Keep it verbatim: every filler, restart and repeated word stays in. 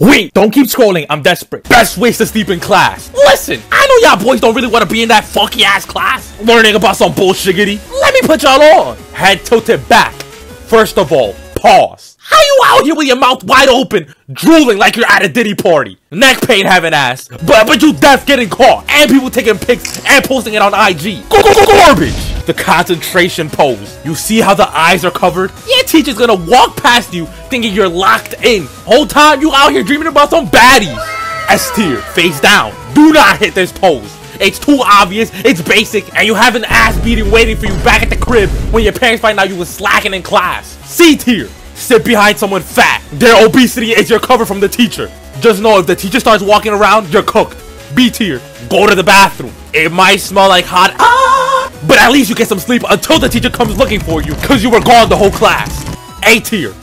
Wait, don't keep scrolling, I'm desperate. Best ways to sleep in class. Listen, I know y'all boys don't really want to be in that funky ass class learning about some bullshiggity. Let me put y'all on. Head tilted back. First of all, pause. How you out here with your mouth wide open, drooling like you're at a Diddy party? Neck pain having ass, but but you deaf getting caught, and people taking pics and posting it on I G. Go go go garbage. The concentration pose. You see how the eyes are covered? Your teacher's gonna walk past you thinking you're locked in. Whole time you out here dreaming about some baddies. S tier, face down. Do not hit this pose. It's too obvious, it's basic, and you have an ass beating waiting for you back at the crib when your parents find out you was slacking in class. C tier, sit behind someone fat. Their obesity is your cover from the teacher. Just know if the teacher starts walking around, you're cooked. B tier, go to the bathroom. It might smell like hot ah! But at least you get some sleep until the teacher comes looking for you, cause you were gone the whole class. A tier.